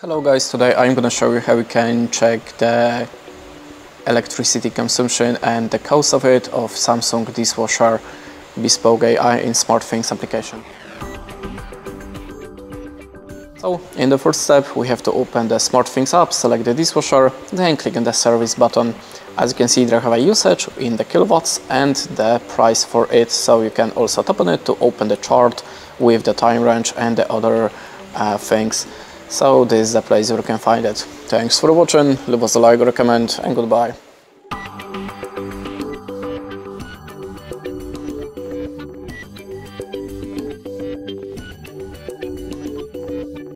Hello guys, today I'm gonna show you how you can check the electricity consumption and the cost of it of Samsung dishwasher Bespoke AI in SmartThings application. So in the first step we have to open the SmartThings app, select the dishwasher, then click on the service button. As you can see, there have a usage in the kilowatts and the price for it, so you can also tap on it to open the chart with the time range and the other things. So this is the place where you can find it. Thanks for watching, leave us a like or a comment, and goodbye.